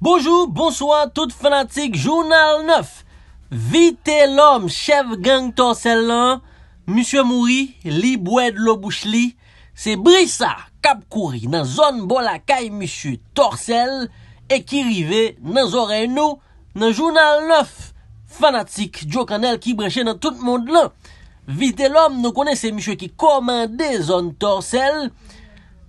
Bonjour, bonsoir, tout fanatique Journal 9. Vitel'Homme, chef gang Torcel, monsieur mouri, li boué de l'eau bouche li, c'est Brissa, cap couri, dans zone bolakay monsieur Torcel, et qui rive dans oreille nous, dans Journal 9. Fanatique Jokanèl qui brèche dans tout le monde là. Vitel'Homme, nous connaissons monsieur qui commandait zone Torcel.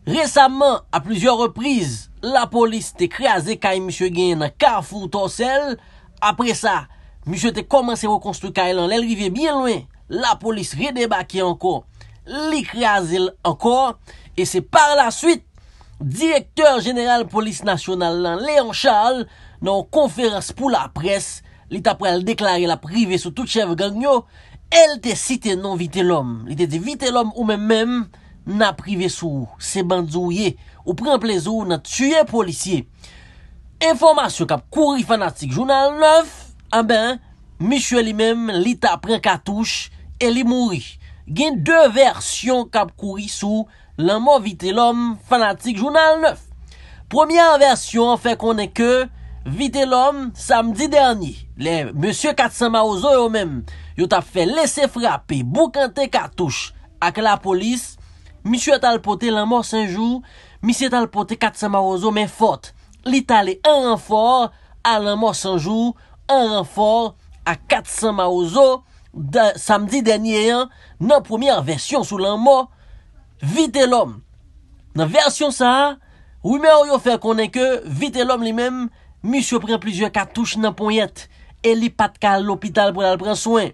Récemment, à plusieurs reprises, la police t'a écrasé kay monsieur gen dans carrefour Torcel. Après ça, monsieur t'a commencé à reconstruire kay lan, elle rivé bien loin. La police redébarqué encore, l'écrasé encore, et c'est par la suite directeur général police nationale lan, Léon Charles, dans conférence pour la presse, il t'a après déclaré la privée sur tout chef gang yo, elle t'a cité non Vitel'Homme. Il t'a dit Vitel'Homme ou même n'a privé sous ces bandouillés ou prend plaisir ou n'a tué policier. Information cap couri fanatique Journal 9, monsieur lui-même li ta prend cartouche et li mouri. Gen deux versions cap couri sous Lanmò Vitel'Homme fanatique Journal 9. Première version fait qu'on est que Vitel'Homme samedi dernier, les monsieur Katsama Ozo eux même, yo t'a fait laisser frapper boucanter cartouche avec la police. Monsieur tal poté Lanmò San Jou, monsieur tal poté Katsama Ozo, mais forte. Li talé un renfort à Lanmò San Jou, un renfort à Katsama Ozo samedi dernier, dans première version sous Lanmò Vitel'Homme. Dans version ça, rumeur yo fait connaître que Vitel'Homme lui-même, monsieur prend plusieurs cartouches dans poignette et li pat ka l'hôpital pour prendre soin.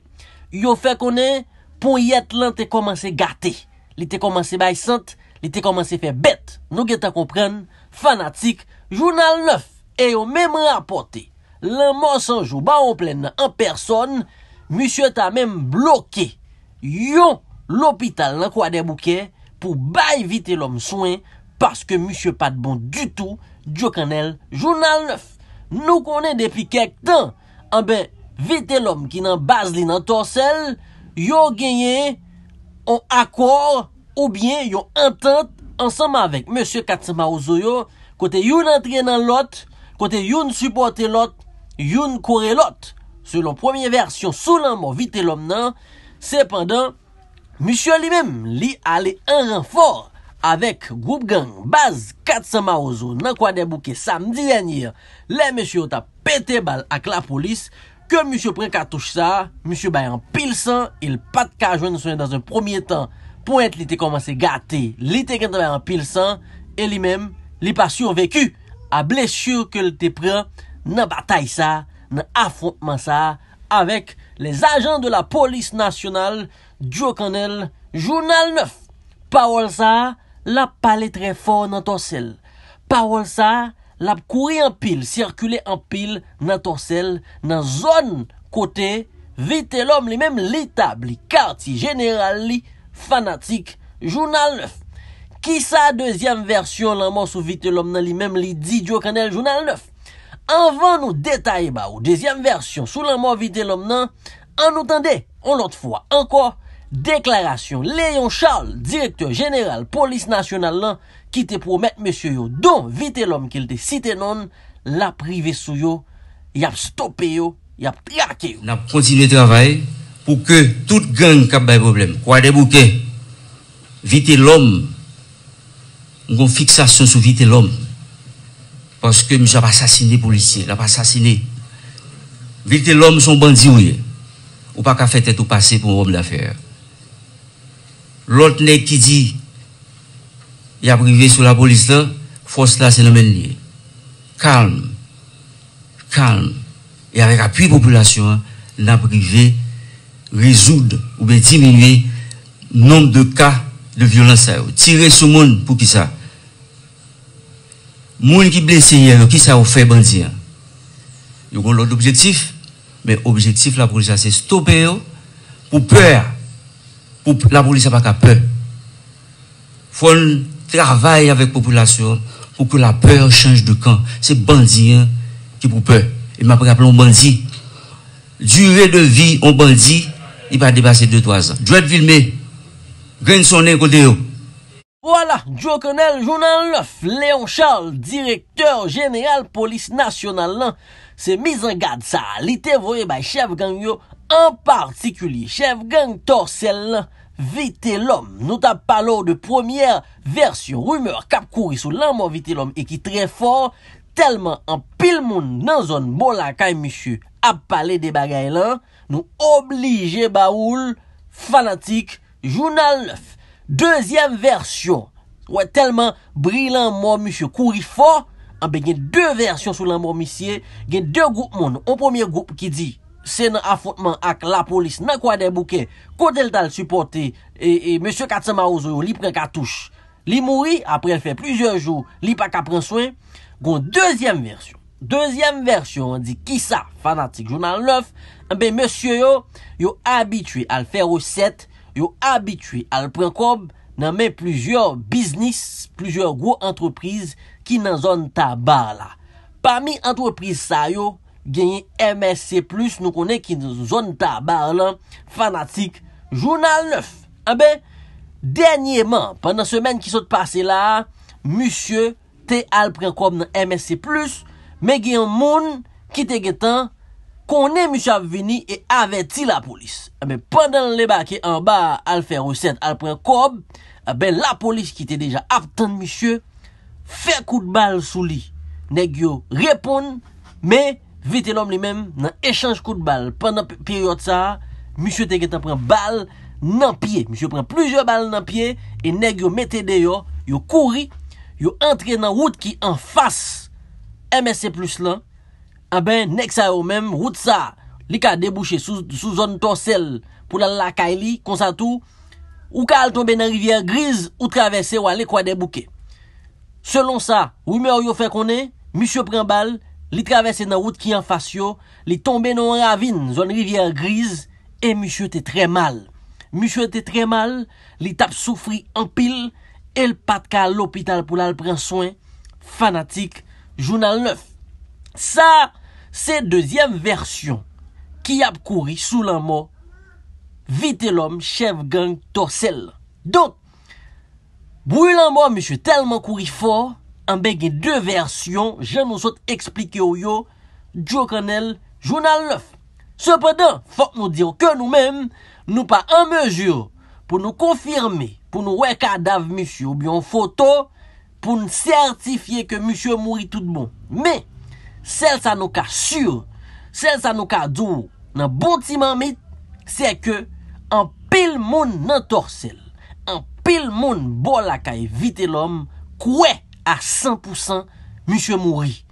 Yo fait connaître poignette là t'est commencé gâter. Il était commencé à sante, il était commencé à faire bête. Nous geta comprendre fanatique Journal 9 et au même rapporté Lanmò San Jou ba en pleine en personne, monsieur t'a même bloqué yon l'hôpital dans Croix-des-Bouquets pour bail Vitel'Homme soin parce que monsieur pas de bon du tout. Jokanèl Journal 9. Nous connaît depuis quelque temps Vitel'Homme qui dans base li dans Torcel, yo gagné on accord ou bien yon entente ensemble avec monsieur Katsama Ozo, côté yon entré dans l'autre, côté yon supporte l'autre, yon kore l'autre. Selon première version sous Lanmò Vitel'Homme nan, cependant monsieur lui-même li allé en renfort avec groupe gang base Katsama Ozo dans Croix-des-Bouquets samedi dernier. Les monsieur t'a pété balle avec la police. Que monsieur prend cartouche ça, monsieur bay en pile sang, il pas de ka joindre soin dans un premier temps. Pointe li te commencé gâter, li te bay en pile sang et lui-même, li pas survécu à blessure que le te prend dans bataille ça, dans affrontement ça avec les agents de la police nationale. Jokanèl Journal 9. Parole ça, la parler très fort dans Torcel. Parole ça, la courir en pile, circuler en pile dans Torcel, dans zone côté Vitel'Homme lui-même l'établi quartier général li fanatique Journal 9. Qui sa deuxième version Lanmò sous Vitel'Homme dans lui-même li dit Jokanèl Journal 9. Avant nous détailler ba ou deuxième version sous Lanmò Vitel'Homme nan, en entendait on l'autre fois encore déclaration Léon Charles, directeur général police nationale lan, qui te promet monsieur yo don Vitel'Homme qu'il te cité non la privé sou yo, y a stoppé yo, y a traqué yo. N'a continué travail pour que toute gang qui a des problèmes, Croix-des-Bouquets, Vitel'Homme, on fixation sur Vitel'Homme parce que monsieur a assassiné policier, l'a assassiné. Vitel'Homme son bandit oui. Ou pas qu'à faire tête ou passer pour un homme d'affaires. L'autre nèg qui dit, il a privé sur la police là, force là c'est le même lié. Calme, calme. Et avec appui population, la privé résoudre ou bien diminuer le nombre de cas de violence. Tirer sur le monde pour qui ça? Le monde qui blessé hier, qui ça a fait bandit? Il y a l'autre objectif. Mais l'objectif, la police, c'est stopper pour peur. Pour la police n'a pas peur. Il faut travailler avec la population pour que la peur change de camp. C'est bandit qui pour peur. Il m'a rappelé un bandit. Durée de vie, un bandit, il va dépasser 2-3 ans. Dread Vilmé, gagne son nez côté. Voilà, Jokanèl, journal 9, Léon Charles, directeur général police nationale, c'est mis en garde ça. L'été voyé par chef gang yo, en particulier chef gang Torcel, Vitel'Homme. Nous t'as parlé de première version, rumeur cap courir sur Lanmò Vitel'Homme et qui très fort, tellement en pile monde dans zone bon la caille monsieur a parlé des bagailles là, nous obligé baoul fanatique journal 9. Deuxième version, ouais, tellement brillant, moi, monsieur, courir fort, il y a deux versions sur l'amour, monsieur, il y a deux groupes, monde. Un premier groupe qui dit, c'est un affrontement avec la police, dans Croix-des-Bouquets, côté le tal supporté, et monsieur Katsama Ozo, il prend cartouche, il mourit, après il fait plusieurs jours, il pas qu'à prendre soin. Gon deuxième version, on dit, qui ça, fanatique, journal 9, ben, monsieur, yo habitué à le faire aux 7, yo habitué à le prendre comme dans mais plusieurs business, plusieurs gros entreprises qui dans zone tabac là. Parmi entreprises ça yo, gagné MSC Plus, nous connaît qui dans zone tabac là, fanatique journal 9. Ah ben dernièrement, pendant semaine qui s'est passé là, monsieur t'es al prend comme dans MSC Plus, mais il y a un monde qui te getan qu'on est monsieur venu et averti la police. Mais pendant les bacs en bas, al faire recette, al prend cob, ben la police qui était déjà attendre monsieur fait coup de balle sous lui. Nèg yo répond mais Vitel'Homme lui-même dans échange coup de balle pendant période ça, monsieur te gèt prend balle dans pied. Monsieur prend plusieurs balles dans pied et nèg yo mette dehors, yo couri, yo entre dans route qui en face MSC Plus là. Ah ben, nèg sa yo même, route sa, li ka débouché sous zone Torcel pour la Kaili, comme ça tout, ou ka al tombe dans rivière grise, ou traverser ou aller Croix-des-Bouquets. Selon ça, rumeur yo fait qu'on est, monsieur prend balle, li traverse dans route qui en face yo, li tombe dans ravine, zone rivière grise, et monsieur était très mal. Li tape souffri en pile, et le pat ka l'hôpital pour la prendre soin, fanatique, journal 9. Ça, c'est deuxième version qui a couru sous la mort Vitel'Homme, chef gang Torcel. Donc, brûlant mort, monsieur, tellement couru fort, en bégué deux versions, je nous saute expliquer au yo, Jokanèl, journal 9. Cependant, faut nous dire que nous-mêmes, nous pas en mesure pour nous confirmer, pour nous voir cadavre, monsieur, ou bien photo, pour nous certifier que monsieur mourit tout bon. Mais, celle ça nous ka sûr, celle ça nous ka dou, nan bon ti mamit, c'est que, en pile moun nan Torcel, en pile moun bo la kay Vitel'Homme, koué à 100%, monsieur mouri.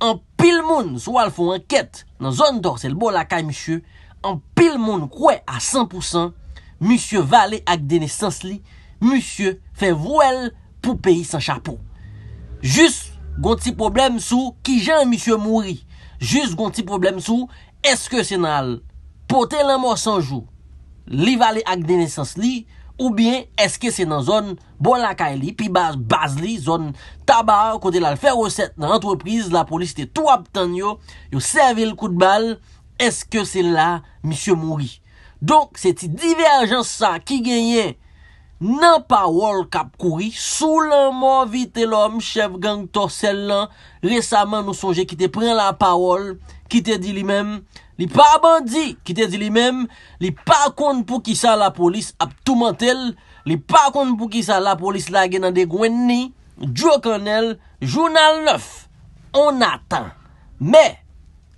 En pile moun, soit al font enquête, nan zone Torcel, bo la kay monsieur, en pile moun koué à 100%, monsieur valé ak dénaissance li, monsieur fait vouel pour payer sans chapeau. Juste, gon ti problème sous qui Jean monsieur mouri. Juste gon ti problème sous est-ce que c'est nal porter Lanmò San Jou li valé ak de naissance li ou bien est-ce que c'est dans zone bon la kaili puis base li zone tabac côté la faire recette dans entreprise la police était tout abtan yo servi le coup de balle est-ce que c'est là monsieur mouri. Donc cette divergence ça qui gagnait nan parole cap couri sous la mort Vitel'Homme chef gang Torcel récemment nous songe qui te prend la parole qui te dit lui-même li pas bandit qui te dit lui-même li pas compte pour qui ça la police a tout mentel li pas compte pour qui ça la police la gen dans des gwenni. Jokanèl journal 9 on attend mais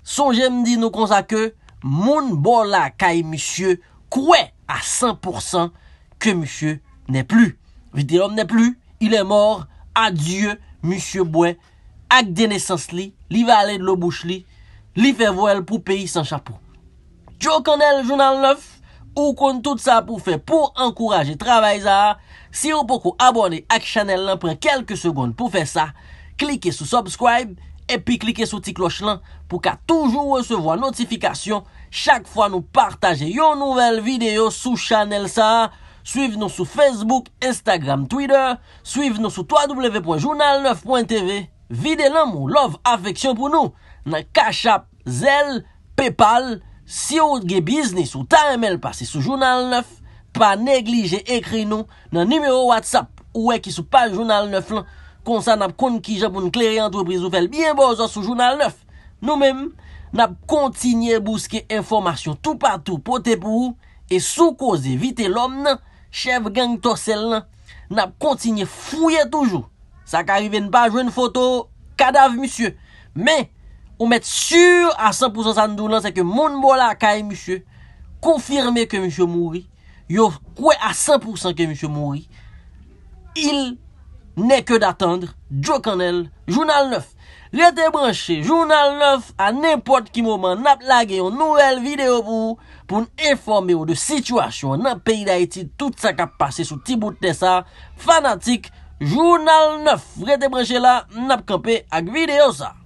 songe me dit nous comme ça que moun bon la kay monsieur koué à 100% que monsieur n'est plus. Vitel'Homme n'est plus. Il est mort. Adieu, monsieur Bouin. Ak de naissance li. Li va aller de l'eau bouche li. Li fait voile pour pays sans chapeau. Jokanèl journal 9. Ou compte tout ça pour faire. Pour encourager travail ça. Si vous pouvez abonner à la chaîne. Prend quelques secondes pour faire ça. Cliquez sur subscribe. Et puis cliquez sur petite cloche là. Pour qu'à toujours recevoir notification. Chaque fois nous partager une nouvelle vidéo sur chaîne ça. Suivez-nous sur Facebook, Instagram, Twitter. Suivez-nous sur www.journal9.tv. Videz l'amour, love, affection pour nous. Dans Cash App, Zelle, PayPal. Si vous avez business ou ta email passé sur Journal 9, pas négliger, écris-nous dans numéro WhatsApp. ouais qui sous page journal 9 là comme ça n'a connu qui j'ai pour une claire entreprise nouvelle bien beau sur journal 9 nous même n'a continuer bousquer information tout partout porter pour et sous cause Vitel'Homme chef gang Torcel n'a continuer fouiller toujours ça qu'arrive ne pas joindre photo cadavre monsieur mais on met sûr à 100% ça nous là c'est que mon bola caille monsieur confirmer que monsieur mouri yo quoi à 100% que monsieur mouri il n'est que d'attendre Jokanèl journal 9 restez branché journal 9 à n'importe qui moment n'a lagué une nouvelle vidéo pour informer de situation dans le pays d'Haïti tout ça qui a passé sous petit bout de ça fanatique journal 9 restez branché là n'a campé avec vidéo ça.